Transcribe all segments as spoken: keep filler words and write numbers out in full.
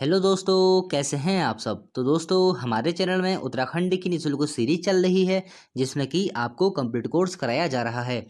Hello दोस्तों, कैसे हैं आप सब। तो दोस्तों, हमारे चैनल में उत्तराखंड की निःशुल्क सीरीज चल रही है जिसमें कि आपको कंप्लीट कोर्स कराया जा रहा है।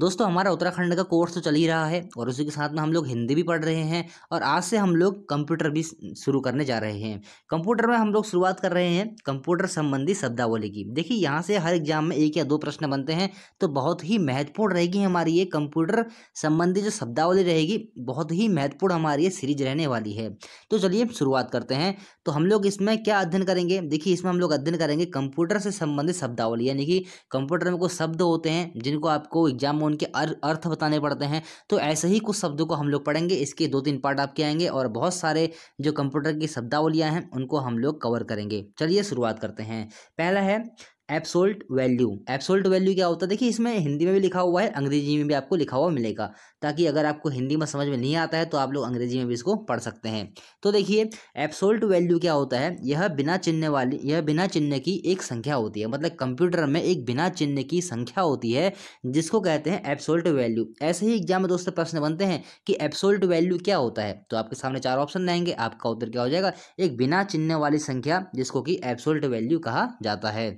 दोस्तों, हमारा उत्तराखंड का कोर्स तो चल ही रहा है और उसी के साथ में हम लोग हिंदी भी पढ़ रहे हैं और आज से हम लोग कंप्यूटर भी शुरू करने जा रहे हैं। कंप्यूटर में हम लोग शुरुआत कर रहे हैं कंप्यूटर संबंधी शब्दावली की। देखिए, यहाँ से हर एग्जाम में एक या दो प्रश्न बनते हैं तो बहुत ही महत्वपूर्ण रहेगी हमारी ये कंप्यूटर संबंधी जो शब्दावली रहेगी, बहुत ही महत्वपूर्ण हमारी ये सीरीज रहने वाली है। तो चलिए शुरुआत करते हैं। तो हम लोग इसमें क्या अध्ययन करेंगे, देखिए इसमें हम लोग अध्ययन करेंगे कंप्यूटर से संबंधित शब्दावली, यानी कि कंप्यूटर में कुछ शब्द होते हैं जिनको आपको एग्जाम में उनके अर्थ बताने पड़ते हैं। तो ऐसे ही कुछ शब्दों को हम लोग पढ़ेंगे, इसके दो तीन पार्ट आपके आएंगे और बहुत सारे जो कंप्यूटर की शब्दावलियां हैं उनको हम लोग कवर करेंगे। चलिए शुरुआत करते हैं। पहला है एब्सोल्यूट वैल्यू। एब्सोल्यूट वैल्यू क्या होता है, देखिए इसमें हिंदी में भी लिखा हुआ है, अंग्रेजी में भी आपको लिखा हुआ मिलेगा, ताकि अगर आपको हिंदी में समझ में नहीं आता है तो आप लोग अंग्रेजी में भी इसको पढ़ सकते हैं। तो देखिए एब्सोल्यूट वैल्यू क्या होता है, यह बिना चिन्ह वाली यह बिना चिन्ह की एक संख्या होती है। मतलब कंप्यूटर में एक बिना चिन्ह की संख्या होती है जिसको कहते हैं एब्सोल्यूट वैल्यू। ऐसे ही एग्जाम में दोस्तों प्रश्न बनते हैं कि एब्सोल्यूट वैल्यू क्या होता है, तो आपके सामने चार ऑप्शन रहेंगे, आपका उत्तर क्या हो जाएगा, एक बिना चिन्ह वाली संख्या जिसको कि एब्सोल्यूट वैल्यू कहा जाता है।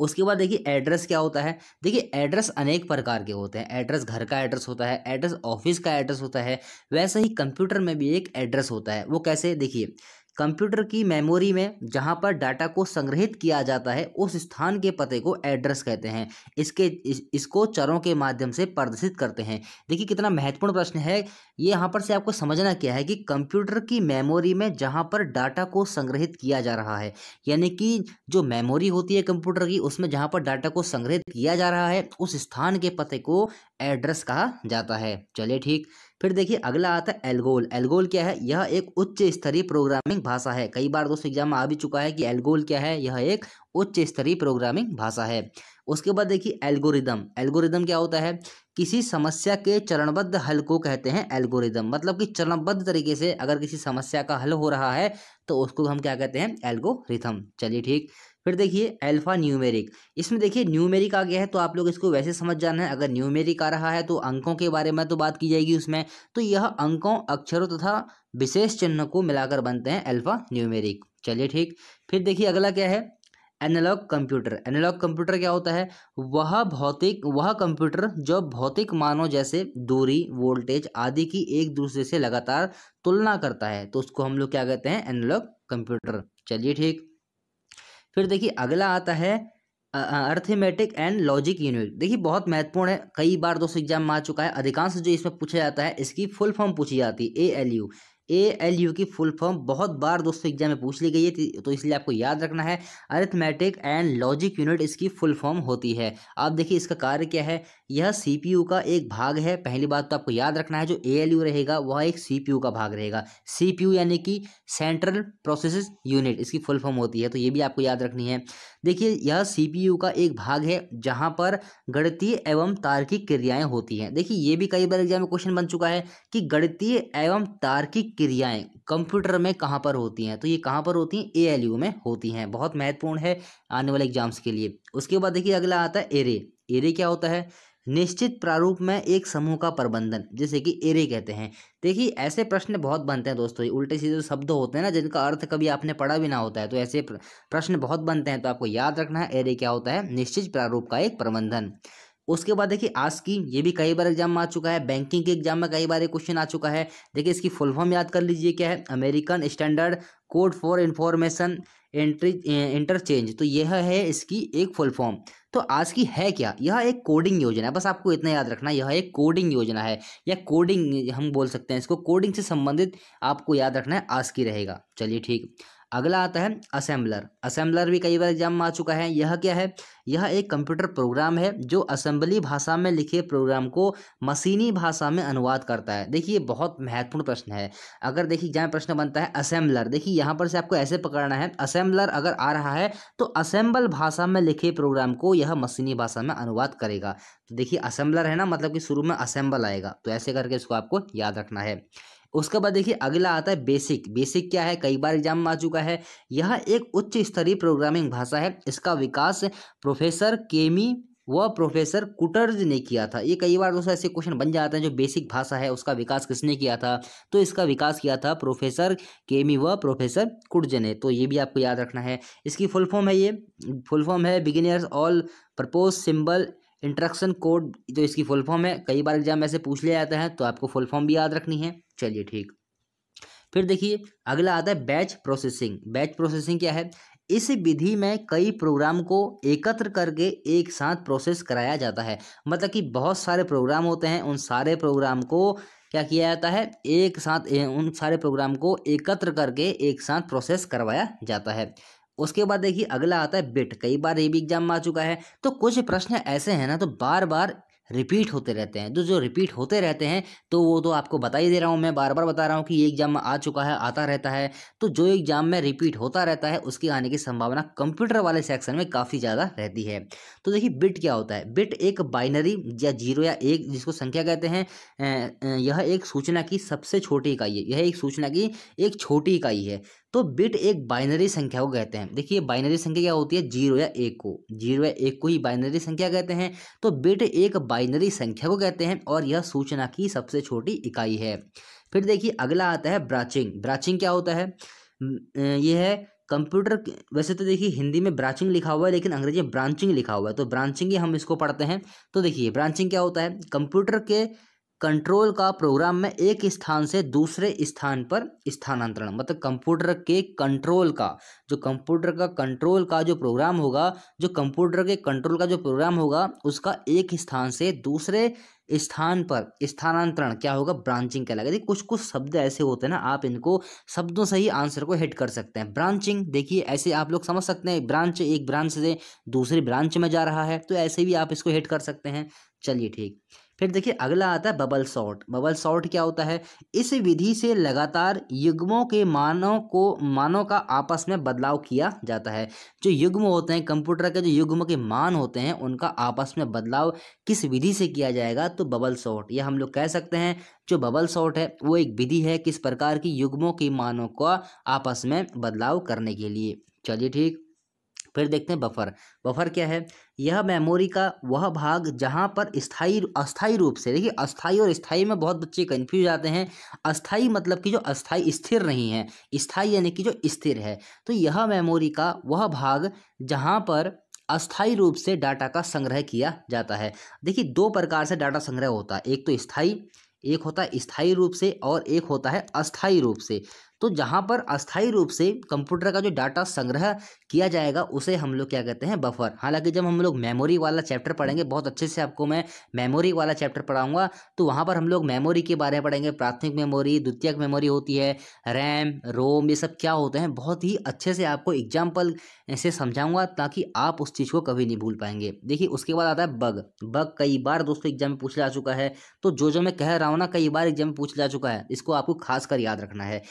उसके बाद देखिए एड्रेस क्या होता है। देखिए एड्रेस अनेक प्रकार के होते हैं, एड्रेस घर का एड्रेस होता है, एड्रेस ऑफिस का एड्रेस होता है, वैसे ही कंप्यूटर में भी एक एड्रेस होता है। वो कैसे, देखिए कंप्यूटर की मेमोरी में जहां पर डाटा को संग्रहित किया जाता है उस स्थान के पते को एड्रेस कहते हैं। इसके इस, इसको चरों के माध्यम से प्रदर्शित करते हैं। देखिए कितना महत्वपूर्ण प्रश्न है ये, यहां पर से आपको समझना क्या है कि कंप्यूटर की मेमोरी में जहां पर डाटा को संग्रहित किया जा रहा है, यानी कि जो मेमोरी होती है कंप्यूटर की उसमें जहाँ पर डाटा को संग्रहित किया जा रहा है उस स्थान के पते को एड्रेस कहा जाता है। चलिए ठीक। फिर देखिए अगला आता है एल्गोल। एल्गोल क्या है, यह एक उच्च स्तरीय प्रोग्रामिंग भाषा है। कई बार दोस्तों एग्जाम में आ भी चुका है कि एल्गोल क्या है, यह एक उच्च स्तरीय प्रोग्रामिंग भाषा है। उसके बाद देखिए एल्गोरिदम। एल्गोरिदम क्या होता है, किसी समस्या के चरणबद्ध हल को कहते हैं एल्गोरिदम। मतलब कि चरणबद्ध तरीके से अगर किसी समस्या का हल हो रहा है तो उसको हम क्या कहते हैं, एल्गोरिथम। चलिए ठीक। फिर देखिए अल्फा न्यूमेरिक। इसमें देखिए न्यूमेरिक आ गया है तो आप लोग इसको वैसे समझ जाना है, अगर न्यूमेरिक आ रहा है तो अंकों के बारे में तो बात की जाएगी उसमें, तो यह अंकों, अक्षरों तथा विशेष चिन्ह को मिलाकर बनते हैं अल्फा न्यूमेरिक। चलिए ठीक। फिर देखिए अगला क्या है, एनालॉग कंप्यूटर। एनालॉग कंप्यूटर क्या होता है, वह भौतिक वह कंप्यूटर जो भौतिक मानों जैसे दूरी, वोल्टेज आदि की एक दूसरे से लगातार तुलना करता है, तो उसको हम लोग क्या कहते हैं, एनालॉग कंप्यूटर। चलिए ठीक। फिर देखिए अगला आता है अर्थमेटिक एंड लॉजिक यूनिट। देखिए बहुत महत्वपूर्ण है, कई बार दोस्तों एग्जाम में आ चुका है। अधिकांश जो इसमें पूछा जाता है इसकी फुल फॉर्म पूछी जाती है, A L U A L U की फुल फॉर्म बहुत बार दोस्तों एग्जाम में पूछ ली गई है, तो इसलिए आपको याद रखना है। अरिथमेटिक एंड लॉजिक यूनिट इसकी फुल फॉर्म होती है। आप देखिए इसका कार्य क्या है, यह सीपीयू का एक भाग है। पहली बात तो आपको याद रखना है, जो ए एल यू रहेगा वह एक सीपीयू का भाग रहेगा। सीपीयू यानी कि सेंट्रल प्रोसेसिंग यूनिट इसकी फुल फॉर्म होती है, तो ये भी आपको याद रखनी है। देखिए यह सीपीयू का एक भाग है जहाँ पर गणितीय एवं तार्किक क्रियाएँ होती हैं। देखिए ये भी कई बार एग्जाम में क्वेश्चन बन चुका है कि गणितीय एवं तार्किक क्रियाएं कंप्यूटर में कहां पर होती हैं, तो ये कहां पर होती हैं, एएलयू में होती हैं। बहुत महत्वपूर्ण है आने वाले एग्जाम्स के लिए। उसके बाद देखिए अगला आता है एरे। एरे क्या होता है, निश्चित प्रारूप में एक समूह का प्रबंधन, जिसे कि एरे कहते हैं। देखिए ऐसे प्रश्न बहुत बनते हैं दोस्तों, ये उल्टे सीधे शब्द होते हैं ना जिनका अर्थ कभी आपने पढ़ा भी ना होता है, तो ऐसे प्रश्न बहुत बनते हैं, तो आपको याद रखना है एरे क्या होता है, निश्चित प्रारूप का एक प्रबंधन। उसके बाद देखिए आस्की, ये भी कई बार एग्जाम में आ चुका है, बैंकिंग के एग्जाम में कई बार ये क्वेश्चन आ चुका है। देखिए इसकी फुल फॉर्म याद कर लीजिए क्या है, American standard code for information entry interchange, तो यह है इसकी एक फुल फॉर्म। तो आस्की है क्या, यह एक कोडिंग योजना है, बस आपको इतना याद रखना, यह एक कोडिंग योजना है या कोडिंग हम बोल सकते हैं इसको, कोडिंग से संबंधित आपको याद रखना है, आस्की रहेगा। चलिए ठीक। अगला आता है असेंबलर। असेंबलर भी कई बार एग्जाम में आ चुका है। यह क्या है, यह एक कंप्यूटर प्रोग्राम है जो असेंबली भाषा में लिखे प्रोग्राम को मशीनी भाषा में अनुवाद करता है। देखिए बहुत महत्वपूर्ण प्रश्न है, अगर देखिए एग्जाम प्रश्न बनता है असेंबलर, देखिए यहाँ पर से आपको ऐसे पकड़ना है, असेंबलर अगर आ रहा है तो असेंबल भाषा में लिखे प्रोग्राम को यह मशीनी भाषा में अनुवाद करेगा। तो देखिए असेंबलर है ना, मतलब कि शुरू में असेंबल आएगा, तो ऐसे करके इसको आपको याद रखना है। उसके बाद देखिए अगला आता है बेसिक। बेसिक क्या है, कई बार एग्जाम में आ चुका है। यह एक उच्च स्तरीय प्रोग्रामिंग भाषा है, इसका विकास प्रोफेसर केमी वह प्रोफेसर कुटर्ज ने किया था। ये कई बार दोस्तों ऐसे क्वेश्चन बन जाते हैं, जो बेसिक भाषा है उसका विकास किसने किया था, तो इसका विकास किया था प्रोफेसर केमी व प्रोफेसर कुटर्ज ने। तो ये भी आपको याद रखना है। इसकी फुल फॉर्म है, ये फुल फॉर्म है beginners all purpose symbol instruction code, जो इसकी फुल फॉर्म है। कई बार एग्जाम में से पूछ लिया जाता है, तो आपको फुल फॉर्म भी याद रखनी है। चलिए ठीक, फिर देखिए अगला आता है बैच प्रोसेसिंग। बैच प्रोसेसिंग क्या है? इस विधि में कई प्रोग्राम को एकत्र करके एक साथ प्रोसेस कराया जाता है। मतलब कि बहुत सारे प्रोग्राम होते हैं, उन सारे प्रोग्राम को क्या किया जाता है, एक साथ उन सारे प्रोग्राम को एकत्र करके एक साथ प्रोसेस करवाया जाता है। उसके बाद देखिए अगला आता है बिट। कई बार ये भी एग्जाम में आ चुका है। तो कुछ प्रश्न ऐसे हैं ना, तो बार बार रिपीट होते रहते हैं। तो जो रिपीट होते रहते हैं तो वो तो आपको बता ही दे रहा हूँ, मैं बार बार बता रहा हूँ कि ये एग्जाम में आ चुका है, आता रहता है। तो जो एग्जाम में रिपीट होता रहता है उसकी आने की संभावना कंप्यूटर वाले सेक्शन में काफ़ी ज़्यादा रहती है। तो देखिए बिट क्या होता है। बिट एक बाइनरी या जीरो या एक, जिसको संख्या कहते हैं। यह एक सूचना की सबसे छोटी इकाई है। यह एक सूचना की एक छोटी इकाई है। तो बिट एक बाइनरी संख्या को कहते हैं। देखिए बाइनरी संख्या क्या होती है, जीरो या एक को, जीरो या एक को ही बाइनरी संख्या कहते हैं। तो बिट एक बाइनरी संख्या को कहते हैं और यह सूचना की सबसे छोटी इकाई है। फिर देखिए अगला आता है ब्रांचिंग। ब्रांचिंग क्या होता है? यह है कंप्यूटर, वैसे तो देखिए हिंदी में ब्रांचिंग लिखा हुआ है लेकिन अंग्रेजी में ब्रांचिंग लिखा हुआ है, तो ब्रांचिंग हम इसको पढ़ते हैं। तो देखिए ब्रांचिंग क्या होता है, कंप्यूटर के कंट्रोल का प्रोग्राम में एक स्थान से दूसरे स्थान पर स्थानांतरण। मतलब कंप्यूटर के कंट्रोल का, जो कंप्यूटर का कंट्रोल का जो प्रोग्राम होगा, जो कंप्यूटर के कंट्रोल का जो प्रोग्राम होगा उसका एक स्थान से दूसरे स्थान पर स्थानांतरण क्या होगा, ब्रांचिंग कहलाएगा। देखिए कुछ कुछ शब्द ऐसे होते हैं ना, आप इनको शब्दों से ही आंसर को हिट कर सकते हैं। ब्रांचिंग देखिए ऐसे आप लोग समझ सकते हैं, ब्रांच एक ब्रांच से दूसरी ब्रांच में जा रहा है, तो ऐसे भी आप इसको हिट कर सकते हैं। चलिए ठीक, फिर देखिए अगला आता है बबल सॉर्ट। बबल सॉर्ट क्या होता है? इस विधि से लगातार युग्मों के मानों को मानों का आपस में बदलाव किया जाता है। जो युग्म होते हैं कंप्यूटर के, जो युग्म के मान होते हैं उनका आपस में बदलाव किस विधि से किया जाएगा, तो बबल सॉर्ट, यह हम लोग कह सकते हैं। जो बबल सॉर्ट है वो एक विधि है किस प्रकार की, युग्मों के मानों का आपस में बदलाव करने के लिए। चलिए ठीक, फिर देखते हैं बफर। बफर क्या है? यह मेमोरी का वह भाग जहां पर स्थायी अस्थायी रूप से, देखिए अस्थायी और स्थायी में बहुत बच्चे कन्फ्यूज आते हैं। अस्थायी मतलब कि जो अस्थायी स्थिर नहीं है, स्थायी यानी कि जो स्थिर है। तो यह मेमोरी का वह भाग जहां पर अस्थायी रूप से डाटा का संग्रह किया जाता है। देखिए दो प्रकार से डाटा संग्रह होता है, एक तो स्थायी, एक होता है स्थायी रूप से और एक होता है अस्थायी रूप से। तो जहाँ पर अस्थायी रूप से कंप्यूटर का जो डाटा संग्रह किया जाएगा उसे हम लोग क्या कहते हैं, बफर। हालांकि जब हम लोग मेमोरी वाला चैप्टर पढ़ेंगे, बहुत अच्छे से आपको मैं मेमोरी वाला चैप्टर पढ़ाऊंगा, तो वहाँ पर हम लोग मेमोरी के बारे में पढ़ेंगे। प्राथमिक मेमोरी, द्वितीयक मेमोरी होती है, रैम, रोम, ये सब क्या होते हैं, बहुत ही अच्छे से आपको एग्जाम्पल से समझाऊंगा ताकि आप उस चीज़ को कभी नहीं भूल पाएंगे। देखिए उसके बाद आता है बग। बग कई बार दोस्तों एग्जाम में पूछ जा चुका है, तो जो जो मैं कह रहा हूँ ना कई बार एग्जाम में पूछ जा चुका है, इसको आपको खास कर याद रखना है।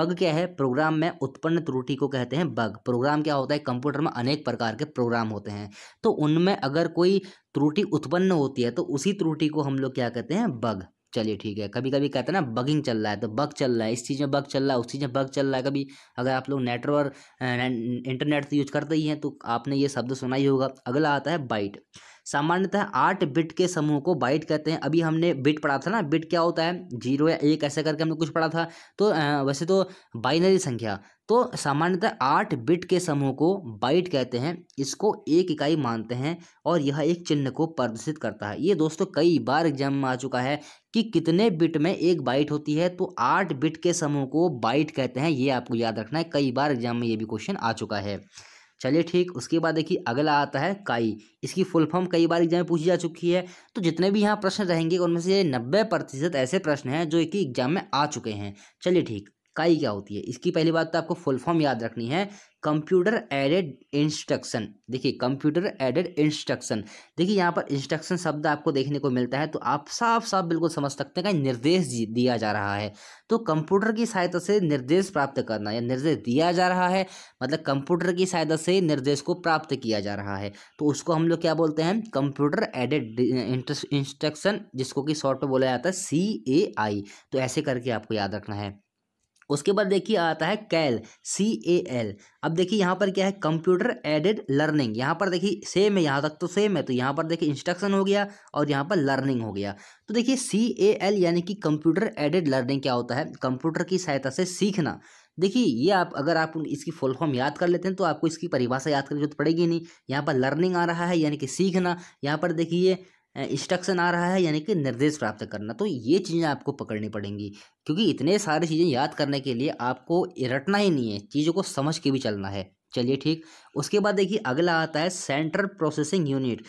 बग क्या है? प्रोग्राम में उत्पन्न त्रुटि को कहते हैं बग। प्रोग्राम क्या होता है, कंप्यूटर में अनेक प्रकार के प्रोग्राम होते हैं, तो उनमें अगर कोई त्रुटि उत्पन्न होती है तो उसी त्रुटि को हम लोग क्या कहते हैं, बग। चलिए ठीक है, कभी कभी कहते हैं ना बगिंग चल रहा है, तो बग चल रहा है, इस चीज़ में बग चल रहा है, उस चीज़ में बग चल रहा है। कभी अगर आप लोग नेटवर्क इंटरनेट से यूज करते ही हैं तो आपने ये शब्द सुना ही होगा। अगला आता है बाइट। सामान्यतः आठ बिट के समूह को बाइट कहते हैं। अभी हमने बिट पढ़ा था ना, बिट क्या होता है, जीरो या एक ऐसे करके हमने कुछ पढ़ा था। तो वैसे तो बाइनरी संख्या, तो सामान्यतः आठ बिट के समूह को बाइट कहते हैं। इसको एक इकाई मानते हैं और यह एक चिन्ह को प्रदर्शित करता है। ये दोस्तों कई बार एग्जाम में आ चुका है कि कितने बिट में एक बाइट होती है, तो आठ बिट के समूह को बाइट कहते हैं। ये आपको याद रखना है, कई बार एग्जाम में ये भी क्वेश्चन आ चुका है। चलिए ठीक, उसके बाद देखिए अगला आता है काई। इसकी फुल फॉर्म कई बार एग्जाम में पूछी जा चुकी है, तो जितने भी यहाँ प्रश्न रहेंगे उनमें से नब्बे प्रतिशत ऐसे प्रश्न हैं जो कि एग्जाम में आ चुके हैं। चलिए ठीक, काई क्या होती है? इसकी पहली बात तो आपको फुल फॉर्म याद रखनी है, कंप्यूटर एडेड इंस्ट्रक्शन। देखिए कंप्यूटर एडेड इंस्ट्रक्शन, देखिए यहाँ पर इंस्ट्रक्शन शब्द आपको देखने को मिलता है, तो आप साफ साफ बिल्कुल समझ सकते हैं कि निर्देश दिया जा रहा है। तो कंप्यूटर की सहायता से निर्देश प्राप्त करना या निर्देश दिया जा रहा है, मतलब कंप्यूटर की सहायता से निर्देश को प्राप्त किया जा रहा है, तो उसको हम लोग क्या बोलते हैं, कंप्यूटर एडेड इंस्ट्रक्शन, जिसको कि शॉर्ट में बोला जाता है सी ए आई। तो ऐसे करके आपको याद रखना है। उसके बाद देखिए आता है कैल, सी ए एल। अब देखिए यहाँ पर क्या है, कंप्यूटर एडेड लर्निंग। यहाँ पर देखिए सेम है, यहाँ तक तो सेम है। तो यहाँ पर देखिए इंस्ट्रक्शन हो गया और यहाँ पर लर्निंग हो गया। तो देखिए सी ए एल यानी कि कंप्यूटर एडेड लर्निंग क्या होता है, कंप्यूटर की सहायता से सीखना। देखिए ये आप अगर आप इसकी फुल फॉर्म याद कर लेते हैं तो आपको इसकी परिभाषा याद करने की जरूरत पड़ेगी नहीं। यहाँ पर लर्निंग आ रहा है यानी कि सीखना, यहाँ पर देखिए इंस्ट्रक्शन आ रहा है यानी कि निर्देश प्राप्त करना। तो ये चीज़ें आपको पकड़नी पड़ेंगी, क्योंकि इतने सारी चीज़ें याद करने के लिए आपको रटना ही नहीं है, चीज़ों को समझ के भी चलना है। चलिए ठीक, उसके बाद देखिए अगला आता है सेंट्रल प्रोसेसिंग यूनिट।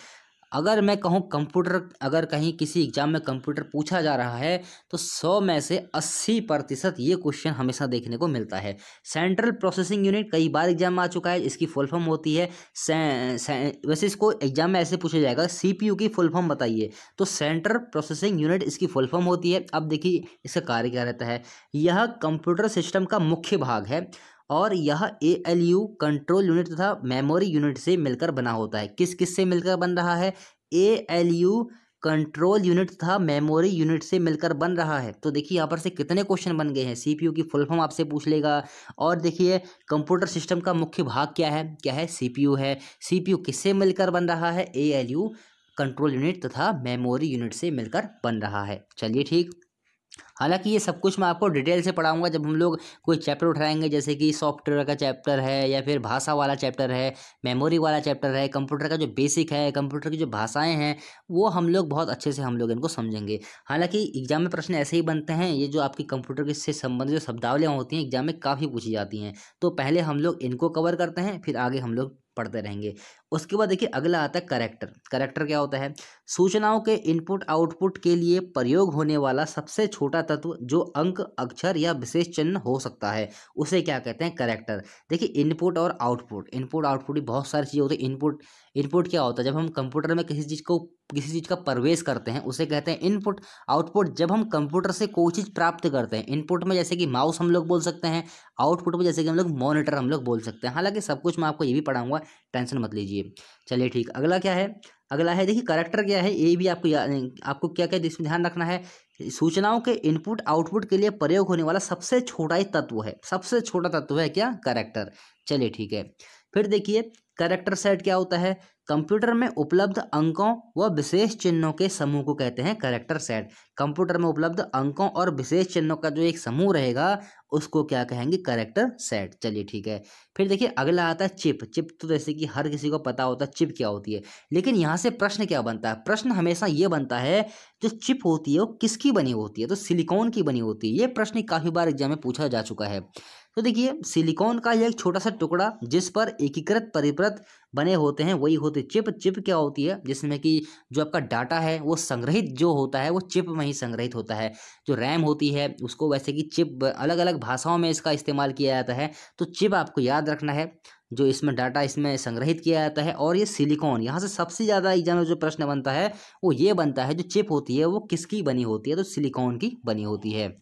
अगर मैं कहूँ कंप्यूटर, अगर कहीं किसी एग्जाम में कंप्यूटर पूछा जा रहा है तो सौ में से अस्सी प्रतिशत ये क्वेश्चन हमेशा देखने को मिलता है। सेंट्रल प्रोसेसिंग यूनिट कई बार एग्जाम में आ चुका है। इसकी फुल फॉर्म होती है से, से, वैसे इसको एग्जाम में ऐसे पूछा जाएगा सीपीयू की फुल फॉर्म बताइए, तो सेंट्रल प्रोसेसिंग यूनिट इसकी फुल फॉर्म होती है। अब देखिए इसका कार्य क्या रहता है, यह कंप्यूटर सिस्टम का मुख्य भाग है और यह एएलयू कंट्रोल यूनिट तथा मेमोरी यूनिट से मिलकर बना होता है। किस किस से मिलकर बन रहा है, एएलयू कंट्रोल यूनिट तथा मेमोरी यूनिट से मिलकर बन रहा है। तो देखिए यहाँ पर से कितने क्वेश्चन बन गए हैं, सीपीयू की फुल फॉर्म आपसे पूछ लेगा। और देखिए कंप्यूटर सिस्टम का मुख्य भाग क्या है, क्या है, सीपीयू है। सीपीयू किससे मिलकर बन रहा है, एएलयू कंट्रोल यूनिट तथा मेमोरी यूनिट से मिलकर बन रहा है। चलिए ठीक, हालांकि ये सब कुछ मैं आपको डिटेल से पढ़ाऊंगा जब हम लोग कोई चैप्टर उठाएंगे, जैसे कि सॉफ्टवेयर का चैप्टर है या फिर भाषा वाला चैप्टर है, मेमोरी वाला चैप्टर है। कंप्यूटर का जो बेसिक है, कंप्यूटर की जो भाषाएं हैं, वो हम लोग बहुत अच्छे से हम लोग इनको समझेंगे। हालांकि एग्जाम में प्रश्न ऐसे ही बनते हैं, ये जो आपकी कंप्यूटर से संबंधित जो शब्दावलियाँ होती हैं एग्जाम में काफ़ी पूछी जाती हैं। तो पहले हम लोग इनको कवर करते हैं, फिर आगे हम लोग पढ़ते रहेंगे। उसके बाद देखिए अगला आता है कैरेक्टर। कैरेक्टर क्या होता है, सूचनाओं के इनपुट आउटपुट के लिए प्रयोग होने वाला सबसे छोटा तत्व जो अंक, अक्षर या विशेष चिन्ह हो सकता है, उसे क्या कहते हैं, कैरेक्टर। देखिए इनपुट और आउटपुट, इनपुट आउटपुट भी बहुत सारी चीज़ें होती है। इनपुट इनपुट क्या होता है, जब हम कंप्यूटर में किसी चीज़ को किसी चीज़ का प्रवेश करते हैं उसे कहते हैं इनपुट। आउटपुट जब हम कंप्यूटर से कोई चीज़ प्राप्त करते हैं, इनपुट में जैसे कि माउस हम लोग बोल सकते हैं, आउटपुट में जैसे कि हम लोग मॉनिटर हम लोग बोल सकते हैं। हालांकि सब कुछ मैं आपको ये भी पढ़ाऊंगा, टेंशन मत लीजिए। चलिए ठीक, अगला क्या है, अगला है देखिए कैरेक्टर क्या है, ये भी आपको आपको क्या क्या इसमें ध्यान रखना है। सूचनाओं के इनपुट आउटपुट के लिए प्रयोग होने वाला सबसे छोटा ही तत्व है, सबसे छोटा तत्व है क्या, कैरेक्टर। चलिए ठीक है, फिर देखिए कैरेक्टर सेट क्या होता है, कंप्यूटर में उपलब्ध अंकों व विशेष चिन्हों के समूह को कहते हैं कैरेक्टर सेट। कंप्यूटर में उपलब्ध अंकों और विशेष चिन्हों का जो एक समूह रहेगा उसको क्या कहेंगे, कैरेक्टर सेट। चलिए ठीक है, फिर देखिए अगला आता है चिप। चिप तो जैसे कि हर किसी को पता होता है चिप क्या होती है, लेकिन यहाँ से प्रश्न क्या बनता है, प्रश्न हमेशा ये बनता है जो चिप होती है वो किसकी बनी होती है, तो सिलिकॉन की बनी होती है। ये प्रश्न काफ़ी बार एग्जाम में पूछा जा चुका है। तो देखिए सिलिकॉन का यह एक छोटा सा टुकड़ा जिस पर एकीकृत परिपथ बने होते हैं वही होती है चिप। चिप क्या होती है, जिसमें कि जो आपका डाटा है वो संग्रहित जो होता है वो चिप में ही संग्रहित होता है। जो रैम होती है उसको वैसे कि चिप, अलग अलग भाषाओं में इसका इस्तेमाल किया जाता है। तो चिप आपको याद रखना है, जो इसमें डाटा इसमें संग्रहित किया जाता है। और ये सिलिकॉन, यहाँ से सबसे ज़्यादा एग्जाम में जो प्रश्न बनता है वो ये बनता है जो चिप होती है वो किसकी बनी होती है, तो सिलिकॉन की बनी होती है।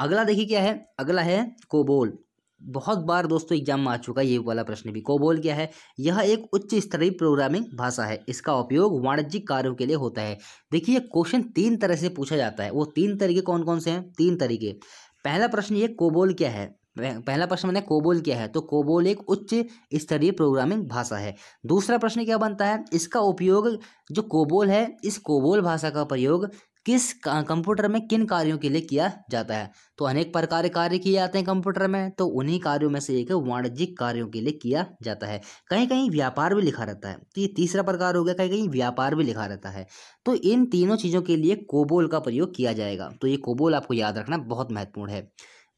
अगला देखिए क्या है, अगला है कोबोल। बहुत बार दोस्तों एग्जाम में आ चुका है ये वाला प्रश्न भी। कोबोल क्या है, यह एक उच्च स्तरीय प्रोग्रामिंग भाषा है, इसका उपयोग वाणिज्यिक कार्यों के लिए होता है। देखिए क्वेश्चन तीन तरह से पूछा जाता है, वो तीन तरीके कौन कौन से हैं, तीन तरीके। पहला प्रश्न ये कोबोल क्या है, पहला प्रश्न मैंने कोबोल क्या है, तो कोबोल एक उच्च स्तरीय प्रोग्रामिंग भाषा है। दूसरा प्रश्न क्या बनता है, इसका उपयोग, जो कोबोल है इस कोबोल भाषा का प्रयोग किस कंप्यूटर में किन कार्यों के लिए किया जाता है, तो अनेक प्रकार के कार्य किए जाते हैं कंप्यूटर में, तो उन्हीं कार्यों में से एक वाणिज्यिक कार्यों के लिए किया जाता है। कहीं कहीं व्यापार भी लिखा रहता है, तो ये तीसरा प्रकार हो गया, कहीं कहीं व्यापार भी लिखा रहता है। तो इन तीनों चीज़ों के लिए कोबोल का प्रयोग किया जाएगा। तो ये कोबोल आपको याद रखना बहुत महत्वपूर्ण है।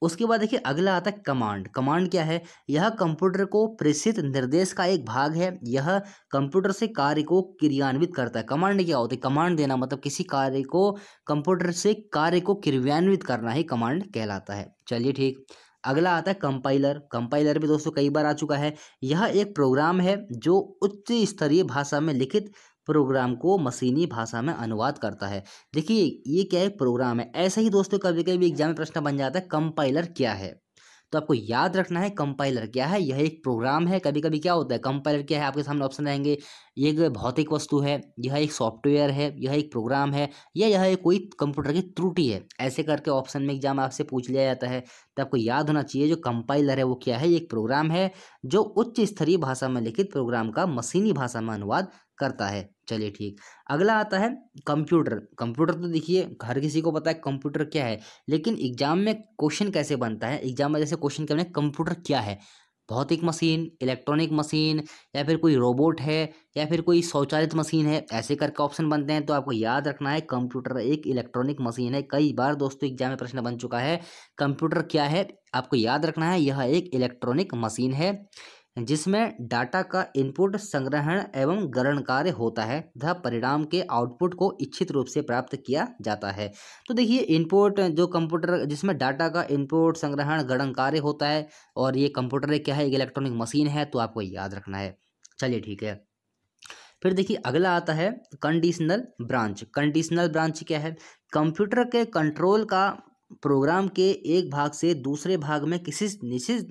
उसके बाद देखिए अगला आता है कमांड। कमांड क्या है, यह कंप्यूटर को प्रेषित निर्देश का एक भाग है, यह कंप्यूटर से कार्य को क्रियान्वित करता है। कमांड क्या होती है, कमांड देना मतलब किसी कार्य को कंप्यूटर से कार्य को क्रियान्वित करना ही कमांड कहलाता है। चलिए ठीक, अगला आता है कंपाइलर। कंपाइलर भी दोस्तों कई बार आ चुका है। यह एक प्रोग्राम है जो उच्च स्तरीय भाषा में लिखित प्रोग्राम को मशीनी भाषा में अनुवाद करता है। देखिए ये क्या है, प्रोग्राम है। ऐसे ही दोस्तों कभी कभी एग्जाम में प्रश्न बन जाता है कंपाइलर क्या है, तो आपको याद रखना है कंपाइलर क्या है, यह एक प्रोग्राम है। कभी कभी क्या होता है, कंपाइलर क्या है आपके सामने ऑप्शन रहेंगे, यह एक भौतिक वस्तु है, यह एक सॉफ्टवेयर है, यह एक प्रोग्राम है, या यह कोई कंप्यूटर की त्रुटि है। ऐसे करके ऑप्शन में एग्जाम आपसे पूछ लिया जाता है। तो आपको याद होना चाहिए जो कंपाइलर है वो क्या है, एक प्रोग्राम है जो उच्च स्तरीय भाषा में लिखित प्रोग्राम का मशीनी भाषा में अनुवाद करता है। चलिए ठीक, अगला आता है कंप्यूटर। कंप्यूटर तो देखिए हर किसी को पता है कंप्यूटर क्या है, लेकिन एग्जाम में क्वेश्चन कैसे बनता है, एग्जाम में जैसे क्वेश्चन क्या बने कंप्यूटर क्या है, भौतिक मशीन, इलेक्ट्रॉनिक मशीन, या फिर कोई रोबोट है, या फिर कोई स्वचालित मशीन है, ऐसे करके ऑप्शन बनते हैं। तो आपको याद रखना है कंप्यूटर एक इलेक्ट्रॉनिक मशीन है। कई बार दोस्तों एग्जाम में प्रश्न बन चुका है कंप्यूटर क्या है, आपको याद रखना है यह एक इलेक्ट्रॉनिक मशीन है जिसमें डाटा का इनपुट, संग्रहण एवं ग्रहण कार्य होता है तथा परिणाम के आउटपुट को इच्छित रूप से प्राप्त किया जाता है। तो देखिए इनपुट जो कंप्यूटर जिसमें डाटा का इनपुट, संग्रहण, ग्रहण कार्य होता है, और ये कंप्यूटर क्या है, एक इलेक्ट्रॉनिक मशीन है, तो आपको याद रखना है। चलिए ठीक है, फिर देखिए अगला आता है कंडीशनल ब्रांच। कंडीशनल ब्रांच क्या है, कंप्यूटर के कंट्रोल का प्रोग्राम के एक भाग से दूसरे भाग में किसी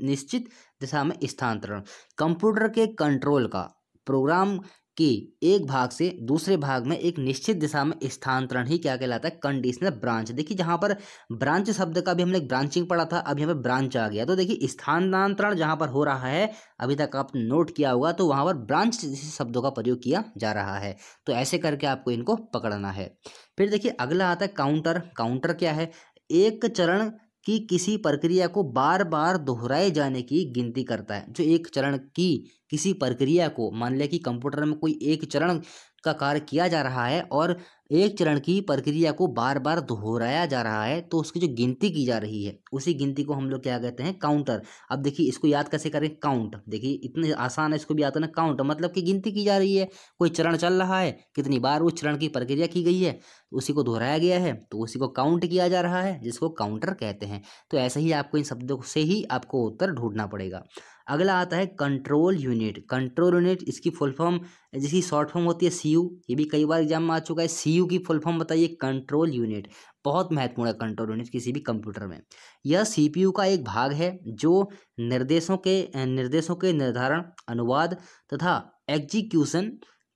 निश्चित दिशा में स्थानांतरण। कंप्यूटर के कंट्रोल का प्रोग्राम की एक भाग से दूसरे भाग में एक निश्चित दिशा में स्थानांतरण ही क्या कहलाता है, कंडीशनल ब्रांच। देखिए जहाँ पर ब्रांच शब्द का भी हमने ब्रांचिंग पढ़ा था, अब यहाँ पर ब्रांच आ गया। तो देखिए स्थानांतरण जहाँ पर हो रहा है, अभी तक आपने नोट किया होगा, तो वहाँ पर ब्रांच जैसे शब्दों का प्रयोग किया जा रहा है। तो ऐसे करके आपको इनको पकड़ना है। फिर देखिए अगला आता है काउंटर। काउंटर क्या है, एक चरण की किसी प्रक्रिया को बार बार दोहराए जाने की गिनती करता है। जो एक चरण की किसी प्रक्रिया को, मान लिया कि कंप्यूटर में कोई एक चरण का कार्य किया जा रहा है और एक चरण की प्रक्रिया को बार बार दोहराया जा रहा है, तो उसकी जो गिनती की जा रही है उसी गिनती को हम लोग क्या कहते हैं, काउंटर। अब देखिए इसको याद कैसे करें, काउंट। देखिए इतने आसान है, इसको भी आता है ना, काउंट मतलब कि गिनती की जा रही है, कोई चरण चल रहा है, कितनी बार उस चरण की प्रक्रिया की गई है, उसी को दोहराया गया है, तो उसी को काउंट किया जा रहा है, जिसको काउंटर कहते हैं। तो ऐसे ही आपको इन शब्दों से ही आपको उत्तर ढूंढना पड़ेगा। अगला आता है कंट्रोल यूनिट। कंट्रोल यूनिट इसकी फुल फॉर्म, जिसकी शॉर्ट फॉर्म होती है सी यू, ये भी कई बार एग्जाम में आ चुका है। सी यू की फुल फॉर्म बताइए, कंट्रोल यूनिट। बहुत महत्वपूर्ण है कंट्रोल यूनिट किसी भी कंप्यूटर में। यह सीपीयू का एक भाग है जो निर्देशों के निर्देशों के निर्धारण, अनुवाद तथा एग्जीक्यूशन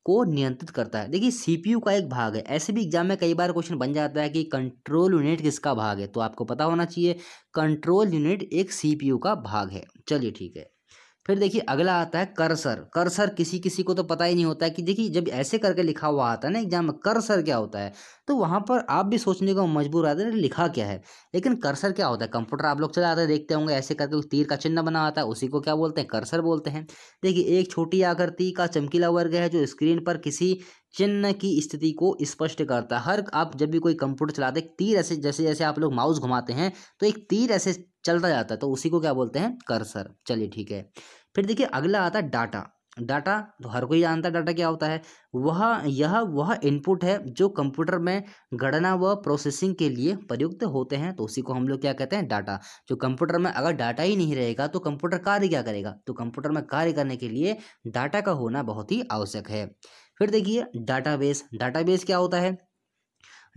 को नियंत्रित करता है। देखिए सीपीयू का एक भाग है, ऐसे भी एग्जाम में कई बार क्वेश्चन बन जाता है कि कंट्रोल यूनिट किसका भाग है, तो आपको पता होना चाहिए कंट्रोल यूनिट एक सीपीयू का भाग है। चलिए ठीक है, फिर देखिए अगला आता है कर्सर। कर्सर किसी किसी को तो पता ही नहीं होता है कि देखिए जब ऐसे करके लिखा हुआ आता है ना एग्जाम में, कर्सर क्या होता है, तो वहाँ पर आप भी सोचने को मजबूर आते हैं लिखा क्या है। लेकिन कर्सर क्या होता है, कंप्यूटर आप लोग चला आते हैं, देखते होंगे ऐसे करके तीर का चिन्ह बना आता है, उसी को क्या बोलते हैं, कर्सर बोलते हैं। देखिए एक छोटी आकृति का चमकीला वर्ग है जो स्क्रीन पर किसी चिन्ह की स्थिति को स्पष्ट करता है। हर आप जब भी कोई कंप्यूटर चलाते हैं, तीर ऐसे जैसे जैसे आप लोग माउस घुमाते हैं तो एक तीर ऐसे चलता जाता है, तो उसी को क्या बोलते हैं, कर्सर। चलिए ठीक है, फिर देखिए अगला आता है डाटा। डाटा तो हर कोई जानता है डाटा क्या होता है, वह यह वह इनपुट है जो कंप्यूटर में गणना व प्रोसेसिंग के लिए प्रयुक्त होते हैं, तो उसी को हम लोग क्या कहते हैं, डाटा। जो कंप्यूटर में अगर डाटा ही नहीं रहेगा तो कंप्यूटर कार्य क्या करेगा, तो कंप्यूटर में कार्य करने के लिए डाटा का होना बहुत ही आवश्यक है। फिर देखिए डाटाबेस। डाटाबेस क्या होता है,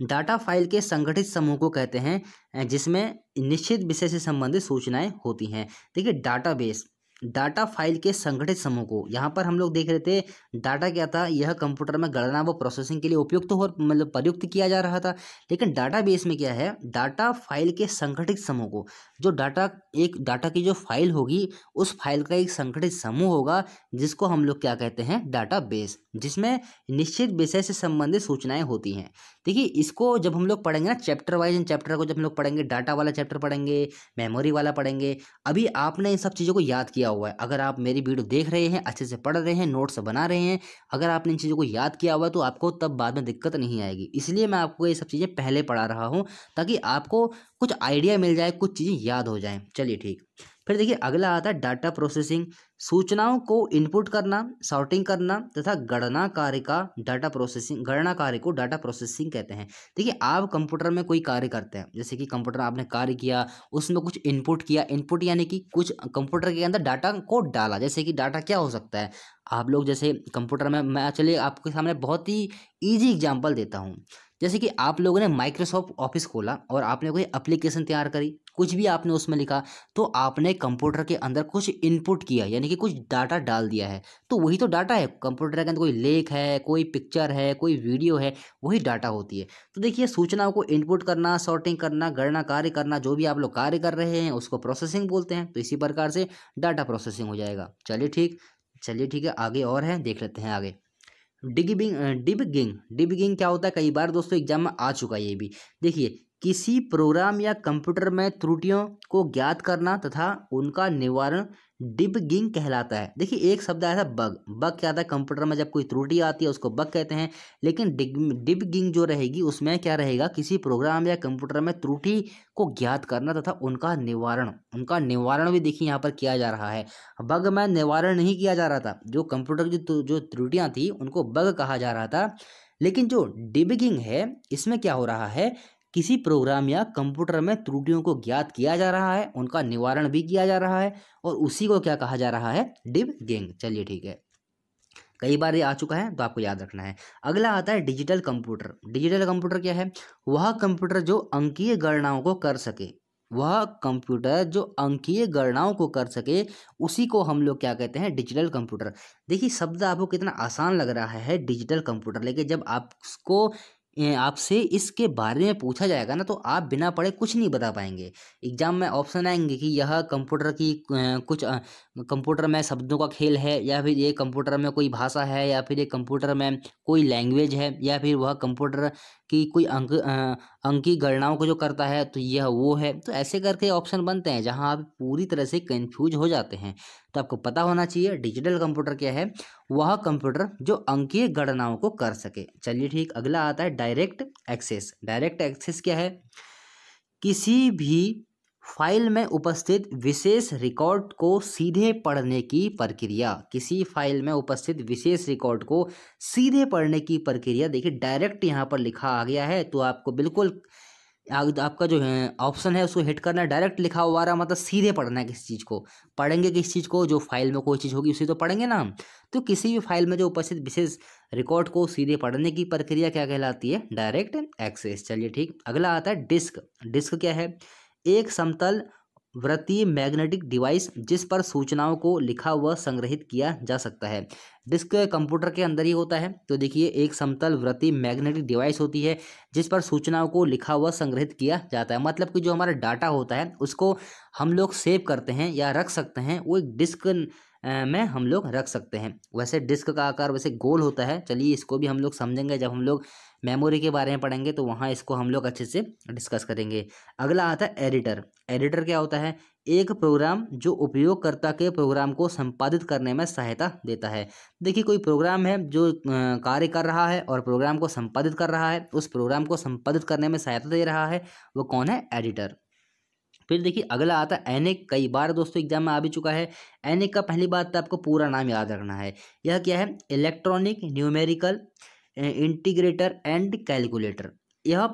डाटा फाइल के संगठित समूह को कहते हैं जिसमें निश्चित विषय से संबंधित सूचनाएं होती हैं। देखिए डाटाबेस, डाटा फाइल के संगठित समूह को, यहाँ पर हम लोग देख रहे थे डाटा क्या था, यह कंप्यूटर में गणना व प्रोसेसिंग के लिए उपयुक्त हो, मतलब प्रयुक्त किया जा रहा था। लेकिन डाटाबेस में क्या है, डाटा फाइल के संगठित समूह को, जो डाटा एक डाटा की जो फाइल होगी उस फाइल का एक संगठित समूह होगा जिसको हम लोग क्या कहते हैं, डाटाबेस, जिसमें निश्चित विषय से संबंधित सूचनाएँ होती हैं। देखिए इसको जब हम लोग पढ़ेंगे ना चैप्टर वाइज, इन चैप्टर को जब हम लोग पढ़ेंगे, डाटा वाला चैप्टर पढ़ेंगे, मेमोरी वाला पढ़ेंगे। अभी आपने इन सब चीज़ों को याद किया हुआ है, अगर आप मेरी वीडियो देख रहे हैं, अच्छे से पढ़ रहे हैं, नोट्स बना रहे हैं, अगर आपने इन चीज़ों को याद किया हुआ है तो आपको तब बाद में दिक्कत नहीं आएगी। इसलिए मैं आपको ये सब चीज़ें पहले पढ़ा रहा हूँ ताकि आपको कुछ आइडिया मिल जाए, कुछ चीज़ें याद हो जाएँ। चलिए ठीक, फिर देखिए अगला आता है डाटा प्रोसेसिंग। सूचनाओं को इनपुट करना, सॉर्टिंग करना तथा गणना कार्य का डाटा प्रोसेसिंग, गणना कार्य को डाटा प्रोसेसिंग कहते हैं। देखिए आप कंप्यूटर में कोई कार्य करते हैं, जैसे कि कंप्यूटर आपने कार्य किया, उसमें कुछ इनपुट किया, इनपुट यानी कि कुछ कंप्यूटर के अंदर डाटा को डाला। जैसे कि डाटा क्या हो सकता है, आप लोग जैसे कंप्यूटर में, मैं चलिए आपके सामने बहुत ही ईजी एग्जाम्पल देता हूँ, जैसे कि आप लोगों ने माइक्रोसॉफ्ट ऑफिस खोला और आपने कोई एप्लीकेशन तैयार करी, कुछ भी आपने उसमें लिखा तो आपने कंप्यूटर के अंदर कुछ इनपुट किया, यानी कि कुछ डाटा डाल दिया है। तो वही तो डाटा है, कंप्यूटर के अंदर कोई लेख है, कोई पिक्चर है, कोई वीडियो है, वही डाटा होती है। तो देखिए, सूचनाओं को इनपुट करना, सॉर्टिंग करना, गणना कार्य करना, जो भी आप लोग कार्य कर रहे हैं उसको प्रोसेसिंग बोलते हैं। तो इसी प्रकार से डाटा प्रोसेसिंग हो जाएगा। चलिए ठीक चलिए ठीक है, आगे और है, देख लेते हैं आगे। डिगिबिंग डिबिगिंग डिबिगिंग क्या होता है? कई बार दोस्तों एग्जाम में आ चुका है ये भी। देखिए, किसी प्रोग्राम या कंप्यूटर में त्रुटियों को ज्ञात करना तथा उनका निवारण डिबगिंग कहलाता है। देखिए, एक शब्द आया था बग। बग क्या था? कंप्यूटर में जब कोई त्रुटि आती है उसको बग कहते हैं। लेकिन डिबगिंग जो रहेगी उसमें क्या रहेगा? किसी प्रोग्राम या कंप्यूटर में त्रुटि को ज्ञात करना तथा उनका निवारण। उनका निवारण भी देखिए यहाँ पर किया जा रहा है। बग में निवारण नहीं किया जा रहा था, जो कंप्यूटर की जो त्रुटियाँ थी उनको बग कहा जा रहा था। लेकिन जो डिबगिंग है इसमें क्या हो रहा है? किसी प्रोग्राम या कंप्यूटर में त्रुटियों को ज्ञात किया जा रहा है, उनका निवारण भी किया जा रहा है, और उसी को क्या कहा जा रहा है? डिबगिंग। चलिए ठीक है, कई बार ये आ चुका है तो आपको याद रखना है। अगला आता है डिजिटल कंप्यूटर। डिजिटल कंप्यूटर क्या है? वह कंप्यूटर जो अंकीय गणनाओं को कर सके वह कंप्यूटर जो अंकीय गणनाओं को कर सके उसी को हम लोग क्या कहते हैं? Digital computer. देखिए, शब्द आपको कितना आसान लग रहा है, डिजिटल कंप्यूटर। लेकिन जब आपको आपसे इसके बारे में पूछा जाएगा ना, तो आप बिना पढ़े कुछ नहीं बता पाएंगे। एग्जाम में ऑप्शन आएंगे कि यह कंप्यूटर की कुछ कंप्यूटर में शब्दों का खेल है, या फिर ये कंप्यूटर में कोई भाषा है, या फिर ये कंप्यूटर में कोई लैंग्वेज है, या फिर वह कंप्यूटर की कोई अंक अंकी गणनाओं को जो करता है तो यह वो है। तो ऐसे करके ऑप्शन बनते हैं जहाँ आप पूरी तरह से कन्फ्यूज हो जाते हैं। तो आपको पता होना चाहिए डिजिटल कंप्यूटर क्या है। वह कंप्यूटर जो अंकीय गणनाओं को कर सके। चलिए ठीक, अगला आता है डायरेक्ट एक्सेस। डायरेक्ट एक्सेस क्या है? किसी भी फाइल में उपस्थित विशेष रिकॉर्ड को सीधे पढ़ने की प्रक्रिया। किसी फाइल में उपस्थित विशेष रिकॉर्ड को सीधे पढ़ने की प्रक्रिया। देखिए, डायरेक्ट यहाँ पर लिखा आ गया है, तो आपको बिल्कुल आपका जो है ऑप्शन है उसको हिट करना है। डायरेक्ट लिखा हुआ रहा मतलब सीधे पढ़ना है। किस चीज़ को पढ़ेंगे? किस चीज़ को? जो फाइल में कोई चीज़ होगी उसी तो पढ़ेंगे ना। तो किसी भी फाइल में जो उपस्थित विशेष रिकॉर्ड को सीधे पढ़ने की प्रक्रिया क्या कहलाती है? Direct access. चलिए ठीक, अगला आता है डिस्क। डिस्क क्या है? एक समतल वृत्तीय मैग्नेटिक डिवाइस जिस पर सूचनाओं को लिखा व संग्रहित किया जा सकता है। डिस्क कंप्यूटर के अंदर ही होता है। तो देखिए, एक समतल वृत्तीय मैग्नेटिक डिवाइस होती है जिस पर सूचनाओं को लिखा व संग्रहित किया जाता है। मतलब कि जो हमारा डाटा होता है उसको हम लोग सेव करते हैं या रख सकते हैं, वो एक डिस्क में हम लोग रख सकते हैं। वैसे डिस्क का आकार वैसे गोल होता है। चलिए, इसको भी हम लोग समझेंगे जब हम लोग मेमोरी के बारे में पढ़ेंगे, तो वहाँ इसको हम लोग अच्छे से डिस्कस करेंगे। अगला आता है एडिटर। एडिटर क्या होता है? एक प्रोग्राम जो उपयोगकर्ता के प्रोग्राम को संपादित करने में सहायता देता है। देखिए, कोई प्रोग्राम है जो कार्य कर रहा है और प्रोग्राम को संपादित कर रहा है, उस प्रोग्राम को संपादित करने में सहायता दे रहा है, वो कौन है? एडिटर। फिर देखिए, अगला आता है एनएक। कई बार दोस्तों एग्जाम में आ भी चुका है। एनएक का पहली बात तो आपको पूरा नाम याद रखना है। यह क्या है? Electronic numerical integrator and calculator. यह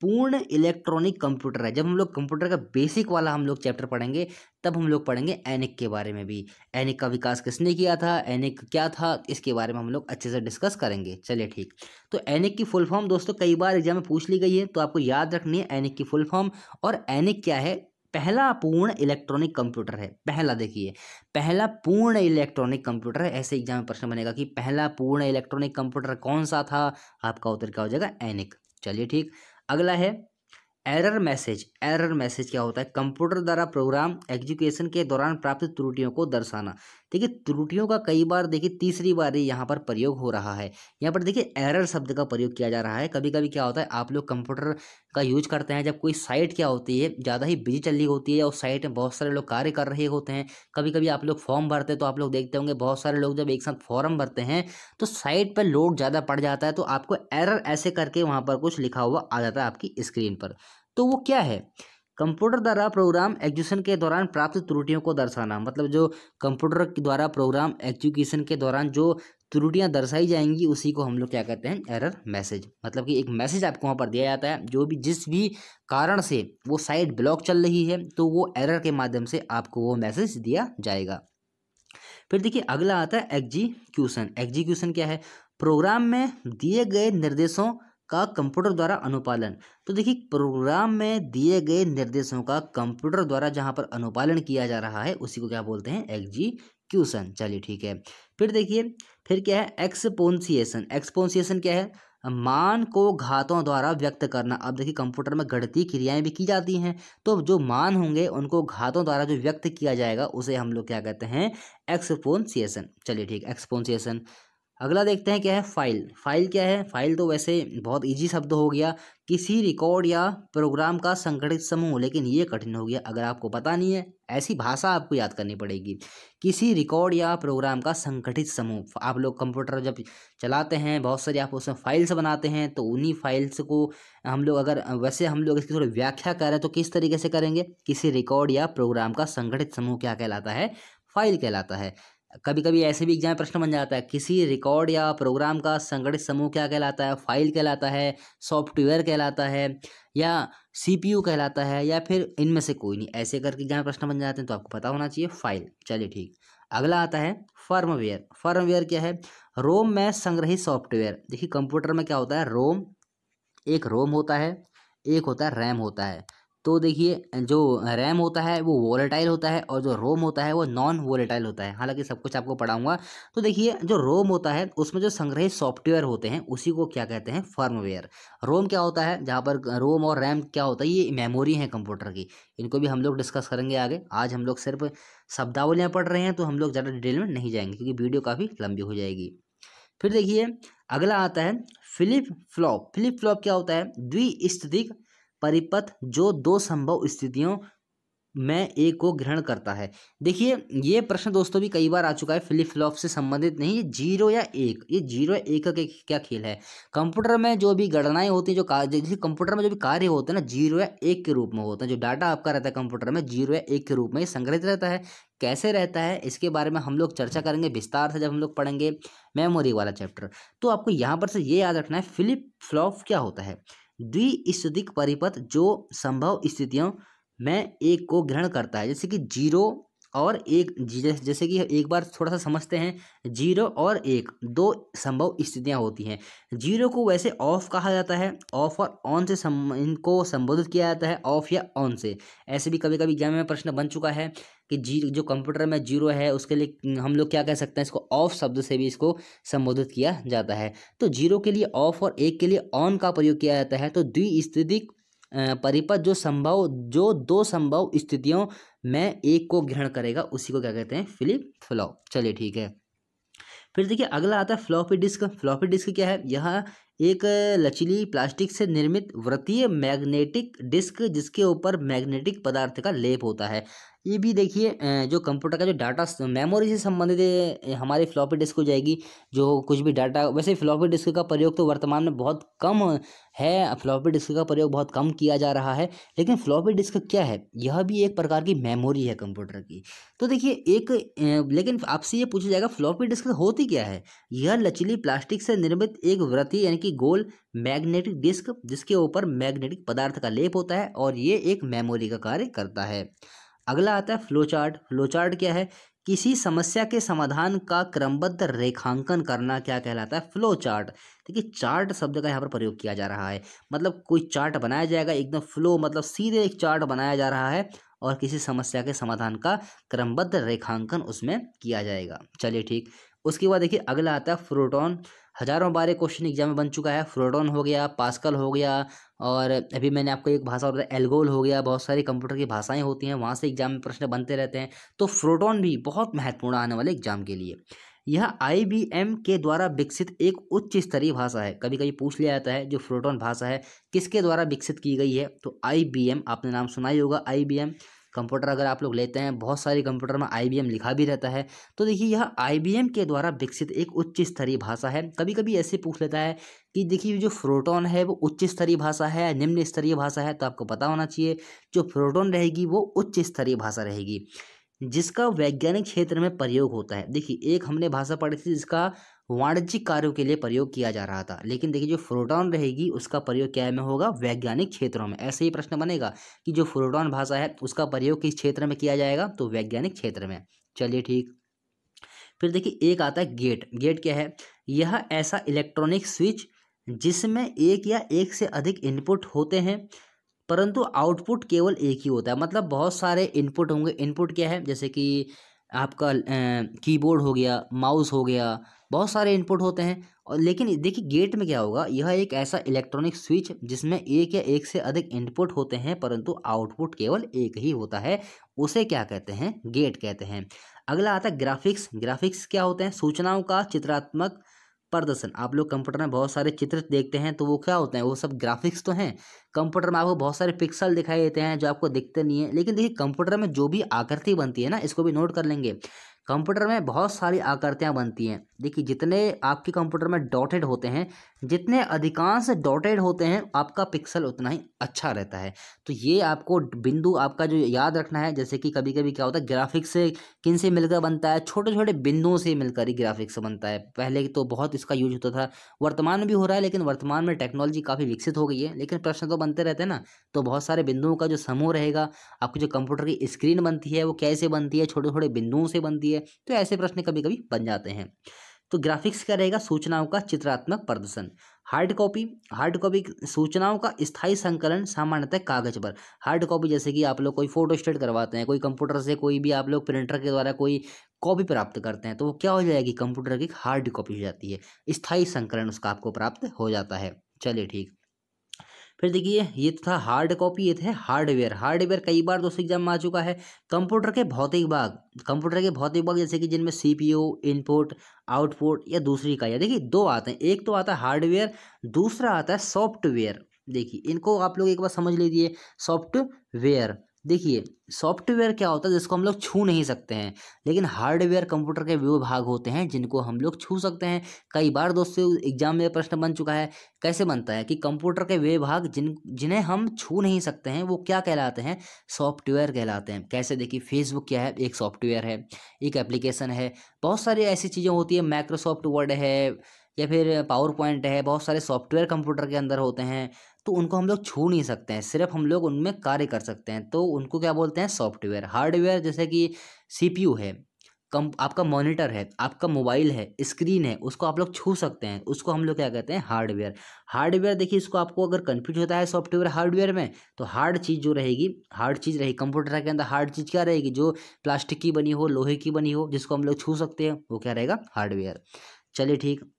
पूर्ण इलेक्ट्रॉनिक कंप्यूटर है। जब हम लोग कंप्यूटर का बेसिक वाला हम लोग चैप्टर पढ़ेंगे तब हम लोग पढ़ेंगे एनएक के बारे में भी। एनएक का विकास किसने किया था, एनएक क्या था, इसके बारे में हम लोग अच्छे से डिस्कस करेंगे। चलिए ठीक, तो एनएक की फुल फॉर्म दोस्तों कई बार एग्जाम में पूछ ली गई है, तो आपको याद रखनी है एनएक की फुल फॉर्म। और एनएक क्या है? पहला पूर्ण इलेक्ट्रॉनिक कंप्यूटर है। पहला, देखिए, पहला पूर्ण इलेक्ट्रॉनिक कंप्यूटर है। ऐसे एग्जाम में प्रश्न बनेगा कि पहला पूर्ण इलेक्ट्रॉनिक कंप्यूटर कौन सा था, आपका उत्तर क्या हो जाएगा? एनएक। चलिए ठीक, अगला है एरर मैसेज। एरर मैसेज क्या होता है? कंप्यूटर द्वारा प्रोग्राम एग्जीक्यूशन के दौरान प्राप्त त्रुटियों को दर्शाना। देखिए, त्रुटियों का कई बार देखिए तीसरी बार यहाँ पर प्रयोग हो रहा है। यहाँ पर देखिए एरर शब्द का प्रयोग किया जा रहा है। कभी कभी क्या होता है, आप लोग कंप्यूटर का यूज करते हैं जब कोई साइट क्या होती है ज़्यादा ही बिजी चल रही होती है, या उस साइट में बहुत सारे लोग कार्य कर रहे होते हैं। कभी कभी आप लोग फॉर्म भरते हैं तो आप लोग देखते होंगे बहुत सारे लोग जब एक साथ फॉर्म भरते हैं तो साइट पर लोड ज़्यादा पड़ जाता है, तो आपको एरर ऐसे करके वहाँ पर कुछ लिखा हुआ आ जाता है आपकी स्क्रीन पर। तो वो क्या है? कंप्यूटर द्वारा प्रोग्राम एग्जीक्यूशन के दौरान प्राप्त त्रुटियों को दर्शाना। मतलब जो कंप्यूटर द्वारा प्रोग्राम एग्जीक्यूशन के दौरान जो त्रुटियां दर्शाई जाएंगी उसी को हम लोग क्या कहते हैं? Error message. मतलब कि एक मैसेज आपको वहां पर दिया जाता है, जो भी जिस भी कारण से वो साइट ब्लॉक चल रही है तो वो एरर के माध्यम से आपको वो मैसेज दिया जाएगा। फिर देखिए, अगला आता है एग्जीक्यूशन। एग्जीक्यूशन क्या है? प्रोग्राम में दिए गए निर्देशों का कंप्यूटर द्वारा अनुपालन। तो देखिए प्रोग्राम में दिए गए निर्देशों का कंप्यूटर द्वारा जहां पर अनुपालन किया जा रहा है उसी को क्या बोलते हैं, एग्जीक्यूशन। चलिए ठीक है, फिर देखिए फिर क्या है एक्सपोन्सिएशन। एक्सपोन्सिएशन क्या है, मान को घातों द्वारा व्यक्त करना। अब देखिए कंप्यूटर में गणितीय क्रियाएं भी की जाती हैं, तो जो मान होंगे उनको घातों द्वारा जो व्यक्त किया जाएगा उसे हम लोग क्या कहते हैं, एक्सपोन्सिएशन। चलिए ठीक, एक्सपोन्सिएशन। अगला देखते हैं क्या है फाइल। फाइल क्या है, फाइल तो वैसे बहुत इजी शब्द हो गया, किसी रिकॉर्ड या प्रोग्राम का संगठित समूह। लेकिन ये कठिन हो गया, अगर आपको पता नहीं है ऐसी भाषा आपको याद करनी पड़ेगी, किसी रिकॉर्ड या प्रोग्राम का संगठित समूह। आप लोग कंप्यूटर जब चलाते हैं बहुत सारी आप उसमें फाइल्स बनाते हैं, तो उन्हीं फाइल्स को हम लोग अगर वैसे हम लोग इसकी थोड़ी व्याख्या करें तो किस तरीके से करेंगे, किसी रिकॉर्ड या प्रोग्राम का संगठित समूह क्या कहलाता है, फाइल कहलाता है। कभी कभी ऐसे भी एग्जाम में प्रश्न बन जाता है, किसी रिकॉर्ड या प्रोग्राम का संगठित समूह क्या कहलाता है, फाइल कहलाता है, सॉफ्टवेयर कहलाता है या सीपीयू कहलाता है या फिर इनमें से कोई नहीं। ऐसे करके एग्जाम में प्रश्न बन जाते हैं, तो आपको पता होना चाहिए फाइल। चलिए ठीक, अगला आता है फर्मवेयर। फर्मवेयर क्या है, रोम में संग्रहित सॉफ्टवेयर। देखिए कंप्यूटर में क्या होता है, रोम, एक रोम होता है, एक होता है रैम होता है। तो देखिए जो रैम होता है वो वोलेटाइल होता है और जो रोम होता है वो नॉन वोलेटाइल होता है। हालांकि सब कुछ आपको पढ़ाऊंगा। तो देखिए जो रोम होता है उसमें जो संग्रहित सॉफ्टवेयर होते हैं उसी को क्या कहते हैं, फर्मवेयर। रोम क्या होता है, जहाँ पर रोम और रैम क्या होता है, ये मेमोरी है कंप्यूटर की। इनको भी हम लोग डिस्कस करेंगे आगे। आज हम लोग सिर्फ शब्दावलियाँ पढ़ रहे हैं, तो हम लोग ज़्यादा डिटेल में नहीं जाएंगे क्योंकि वीडियो काफ़ी लंबी हो जाएगी। फिर देखिए अगला आता है फ्लिप फ्लॉप। फ्लिप फ्लॉप क्या होता है, द्विस्थितिक परिपथ जो दो संभव स्थितियों में एक को ग्रहण करता है। देखिए ये प्रश्न दोस्तों भी कई बार आ चुका है, फ्लिप फ्लॉप से संबंधित नहीं, जीरो या एक, ये जीरो या एक का क्या खेल है। कंप्यूटर में जो भी गणनाएं होती हैं, जो कार्य कंप्यूटर में जो भी कार्य होते हैं ना, जीरो या एक के रूप में होता है। जो डाटा आपका रहता है कंप्यूटर में जीरो या एक के रूप में संग्रहित रहता है। कैसे रहता है इसके बारे में हम लोग चर्चा करेंगे विस्तार से जब हम लोग पढ़ेंगे मेमोरी वाला चैप्टर। तो आपको यहाँ पर से ये याद रखना है, फ्लिप फ्लॉप क्या होता है, द्विस्थितिक परिपथ जो संभव स्थितियों में एक को ग्रहण करता है। जैसे कि जीरो और एक, जैसे कि एक बार थोड़ा सा समझते हैं, जीरो और एक दो संभव स्थितियां होती हैं। जीरो को वैसे ऑफ कहा जाता है, ऑफ और ऑन से सम, इनको संबोधित किया जाता है, ऑफ या ऑन से। ऐसे भी कभी कभी एग्जाम में प्रश्न बन चुका है कि जी जो कंप्यूटर में जीरो है उसके लिए हम लोग क्या कह सकते हैं, इसको ऑफ शब्द से भी इसको संबोधित किया जाता है। तो जीरो के लिए ऑफ और एक के लिए ऑन का प्रयोग किया जाता है। तो द्विस्थितिक परिपथ जो संभव जो दो संभव स्थितियों में एक को ग्रहण करेगा उसी को क्या कहते हैं, फ्लिप फ्लॉप। चलिए ठीक है, फिर देखिए अगला आता है फ्लॉपी डिस्क। फ्लॉपी डिस्क क्या है, यह एक लचीली प्लास्टिक से निर्मित वृत्तीय मैग्नेटिक डिस्क जिसके ऊपर मैग्नेटिक पदार्थ का लेप होता है। ये भी देखिए जो कंप्यूटर का जो डाटा मेमोरी से संबंधित हमारी फ्लॉपी डिस्क हो जाएगी। जो कुछ भी डाटा, वैसे फ्लॉपी डिस्क का प्रयोग तो वर्तमान में बहुत कम है, फ्लॉपी डिस्क का प्रयोग बहुत कम किया जा रहा है। लेकिन फ्लॉपी डिस्क क्या है, यह भी एक प्रकार की मेमोरी है कंप्यूटर की। तो देखिए एक, लेकिन आपसे ये पूछा जाएगा फ्लॉपी डिस्क होती क्या है, यह लचीली प्लास्टिक से निर्मित एक वृत्तीय यानी कि गोल मैग्नेटिक डिस्क जिसके ऊपर मैग्नेटिक पदार्थ का लेप होता है और ये एक मेमोरी का कार्य करता है। अगला आता है फ्लो चार्ट। फ्लो चार्ट क्या है, किसी समस्या के समाधान का क्रमबद्ध रेखांकन करना क्या कहलाता है, फ्लो चार्ट। देखिए चार्ट शब्द का यहाँ पर प्रयोग किया जा रहा है, मतलब कोई चार्ट बनाया जाएगा एकदम फ्लो, मतलब सीधे एक चार्ट बनाया जा रहा है और किसी समस्या के समाधान का क्रमबद्ध रेखांकन उसमें किया जाएगा। चलिए ठीक, उसके बाद देखिए अगला आता है प्रोटॉन। हजारों बार क्वेश्चन एग्जाम में बन चुका है, प्रोटॉन हो गया, पास्कल हो गया और अभी मैंने आपको एक भाषा और एल्गोल हो गया। बहुत सारी कंप्यूटर की भाषाएं होती हैं, वहाँ से एग्जाम में प्रश्न बनते रहते हैं। तो प्रोटॉन भी बहुत महत्वपूर्ण आने वाले एग्जाम के लिए। यह आईबीएम के द्वारा विकसित एक उच्च स्तरीय भाषा है। कभी कभी पूछ लिया जाता है जो प्रोटॉन भाषा है किसके द्वारा विकसित की गई है। तो आईबीएम आपने नाम सुना ही होगा, आईबीएम कंप्यूटर अगर आप लोग लेते हैं बहुत सारे कंप्यूटर में आईबीएम लिखा भी रहता है। तो देखिए यह आईबीएम के द्वारा विकसित एक उच्च स्तरीय भाषा है। कभी कभी ऐसे पूछ लेता है कि देखिए जो प्रोटॉन है वो उच्च स्तरीय भाषा है निम्न स्तरीय भाषा है, तो आपको पता होना चाहिए जो प्रोटॉन रहेगी वो उच्च स्तरीय भाषा रहेगी जिसका वैज्ञानिक क्षेत्र में प्रयोग होता है। देखिए एक हमने भाषा पढ़ी थी जिसका वाणिज्यिक कार्यों के लिए प्रयोग किया जा रहा था, लेकिन देखिए जो प्रोटॉन रहेगी उसका प्रयोग क्या में होगा, वैज्ञानिक क्षेत्रों में। ऐसे ही प्रश्न बनेगा कि जो प्रोटॉन भाषा है उसका प्रयोग किस क्षेत्र में किया जाएगा, तो वैज्ञानिक क्षेत्र में। चलिए ठीक, फिर देखिए एक आता है गेट। गेट क्या है, यह ऐसा इलेक्ट्रॉनिक स्विच जिसमें एक या एक से अधिक इनपुट होते हैं परंतु आउटपुट केवल एक ही होता है। मतलब बहुत सारे इनपुट होंगे। इनपुट क्या है, जैसे कि आपका कीबोर्ड हो गया, माउस हो गया, बहुत सारे इनपुट होते हैं। और लेकिन देखिए गेट में क्या होगा, यह एक ऐसा इलेक्ट्रॉनिक स्विच जिसमें एक या एक से अधिक इनपुट होते हैं परंतु आउटपुट केवल एक ही होता है, उसे क्या कहते हैं, गेट कहते हैं। अगला आता है ग्राफिक्स। ग्राफिक्स क्या होते हैं, सूचनाओं का चित्रात्मक प्रदर्शन। आप लोग कंप्यूटर में बहुत सारे चित्र देखते हैं तो वो क्या होते हैं, वो सब ग्राफिक्स तो हैं। कंप्यूटर में आपको बहुत सारे पिक्सल दिखाई देते हैं जो आपको दिखते नहीं है, लेकिन देखिए कंप्यूटर में जो भी आकृति बनती है ना, इसको भी नोट कर लेंगे, कंप्यूटर में बहुत सारी आकृतियां बनती हैं। देखिए जितने आपके कंप्यूटर में डॉटेड होते हैं, जितने अधिकांश डॉटेड होते हैं, आपका पिक्सल उतना ही अच्छा रहता है। तो ये आपको बिंदु आपका जो याद रखना है, जैसे कि कभी कभी क्या होता है ग्राफिक्स से किन से मिलकर बनता है, छोटे छोटे बिंदुओं से मिलकर ही ग्राफिक्स बनता है। पहले तो बहुत इसका यूज होता था, वर्तमान में भी हो रहा है, लेकिन वर्तमान में टेक्नोलॉजी काफ़ी विकसित हो गई है, लेकिन प्रश्न तो बनते रहते हैं ना। तो बहुत सारे बिंदुओं का जो समूह रहेगा, आपकी जो कंप्यूटर की स्क्रीन बनती है वो कैसे बनती है, छोटे छोटे बिंदुओं से बनती है, तो ऐसे प्रश्न कभी कभी बन जाते हैं। तो ग्राफिक्स क्या रहेगा, सूचनाओं का चित्रात्मक प्रदर्शन। हार्ड कॉपी, हार्ड कॉपी सूचनाओं का स्थायी संकलन सामान्यतः कागज पर। हार्ड कॉपी जैसे कि आप लोग कोई फोटोस्टेट करवाते हैं, कोई कंप्यूटर से, कोई भी आप लोग प्रिंटर के द्वारा कोई कॉपी प्राप्त करते हैं, तो वो क्या हो जाएगी, कंप्यूटर की हार्ड कॉपी हो जाती है, स्थायी संकलन उसका आपको प्राप्त हो जाता है। चलिए ठीक, फिर देखिए ये तो था हार्ड कॉपी, ये थे हार्डवेयर। हार्डवेयर कई बार दोस्तों एग्जाम में आ चुका है। कंप्यूटर के भौतिक भाग, कंप्यूटर के भौतिक भाग जैसे कि जिनमें सीपीयू, इनपुट, आउटपुट या दूसरी इकाइयाँ। देखिए दो आते हैं, एक तो आता है हार्डवेयर, दूसरा आता है सॉफ्टवेयर। देखिए इनको आप लोग एक बार समझ लीजिए। सॉफ्टवेयर, देखिए सॉफ्टवेयर क्या होता है, जिसको हम लोग छू नहीं सकते हैं, लेकिन हार्डवेयर कंप्यूटर के वो भाग होते हैं जिनको हम लोग छू सकते हैं। कई बार दोस्तों एग्जाम में प्रश्न बन चुका है। कैसे बनता है कि कंप्यूटर के वे भाग जिन जिन्हें हम छू नहीं सकते हैं वो क्या कहलाते हैं, सॉफ्टवेयर कहलाते हैं। कैसे, देखिए फेसबुक क्या है, एक सॉफ्टवेयर है, एक एप्लीकेशन है, बहुत सारी ऐसी चीज़ें होती है, माइक्रोसॉफ्ट वर्ड है या फिर पावर पॉइंट है, बहुत सारे सॉफ्टवेयर कंप्यूटर के अंदर होते हैं, तो उनको हम लोग छू नहीं सकते हैं, सिर्फ हम लोग उनमें कार्य कर सकते हैं, तो उनको क्या बोलते हैं, सॉफ्टवेयर। हार्डवेयर जैसे कि सीपीयू है, कम आपका मॉनिटर है, आपका मोबाइल है, स्क्रीन है, उसको आप लोग छू सकते हैं, उसको हम लोग क्या कहते हैं, हार्डवेयर। हार्डवेयर देखिए इसको आपको अगर कन्फ्यूज होता है सॉफ्टवेयर हार्डवेयर में, तो हार्ड चीज़ जो रहेगी, हार्ड चीज़ रहेगी कंप्यूटर के अंदर, हार्ड चीज़ क्या रहेगी, जो प्लास्टिक की बनी हो, लोहे की बनी हो, जिसको हम लोग छू सकते हैं, वो क्या रहेगा, हार्डवेयर। चलिए ठीक,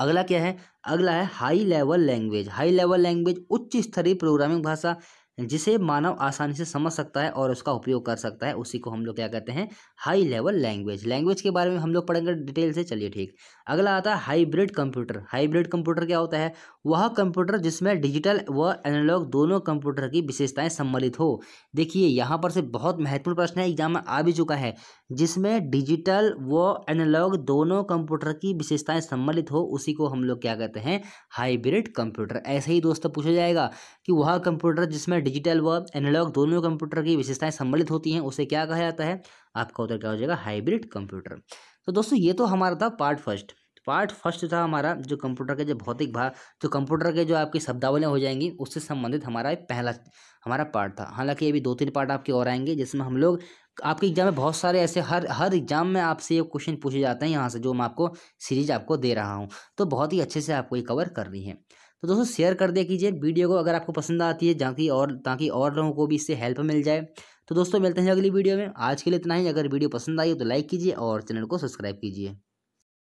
अगला क्या है, अगला है high level language. High level language उच्च स्तरीय प्रोग्रामिंग भाषा जिसे मानव आसानी से समझ सकता है और उसका उपयोग कर सकता है, उसी को हम लोग क्या कहते हैं, हाई लेवल लैंग्वेज। लैंग्वेज के बारे में हम लोग पढ़ेंगे डिटेल से। चलिए ठीक, अगला आता है हाइब्रिड कंप्यूटर। हाइब्रिड कंप्यूटर क्या होता है, वह कंप्यूटर जिसमें डिजिटल व एनालॉग दोनों कंप्यूटर की विशेषताएं सम्मिलित हो। देखिए यहाँ पर से बहुत महत्वपूर्ण प्रश्न है, एग्जाम में आ भी चुका है, जिसमें डिजिटल व एनालॉग दोनों कंप्यूटर की विशेषताएं सम्मिलित हो, उसी को हम लोग क्या कहते हैं, हाइब्रिड कंप्यूटर। ऐसे ही दोस्तों पूछा जाएगा कि वह कंप्यूटर जिसमें डिजिटल व एनालॉग दोनों कंप्यूटर की विशेषताएं सम्मिलित होती हैं, उसे क्या कहा जाता है, आपका उत्तर क्या हो जाएगा, हाइब्रिड कंप्यूटर। तो दोस्तों ये तो हमारा था पार्ट फर्स्ट। पार्ट फर्स्ट था हमारा जो कंप्यूटर के जो भौतिक भाग, जो कंप्यूटर के जो आपकी शब्दावलियाँ हो जाएंगी, उससे संबंधित हमारा पहला हमारा पार्ट था। हालांकि अभी दो तीन पार्ट आपके और आएंगे, जिसमें हम लोग आपके एग्जाम में बहुत सारे ऐसे हर हर एग्जाम में आपसे ये क्वेश्चन पूछे जाते हैं यहाँ से, जो मैं आपको सीरीज आपको दे रहा हूँ, तो बहुत ही अच्छे से आपको ये कवर करनी है। तो दोस्तों शेयर कर दिया कीजिए वीडियो को अगर आपको पसंद आती है, ताकि और ताकि और लोगों को भी इससे हेल्प मिल जाए। तो दोस्तों मिलते हैं अगली वीडियो में, आज के लिए इतना ही। अगर वीडियो पसंद आई हो तो लाइक कीजिए और चैनल को सब्सक्राइब कीजिए।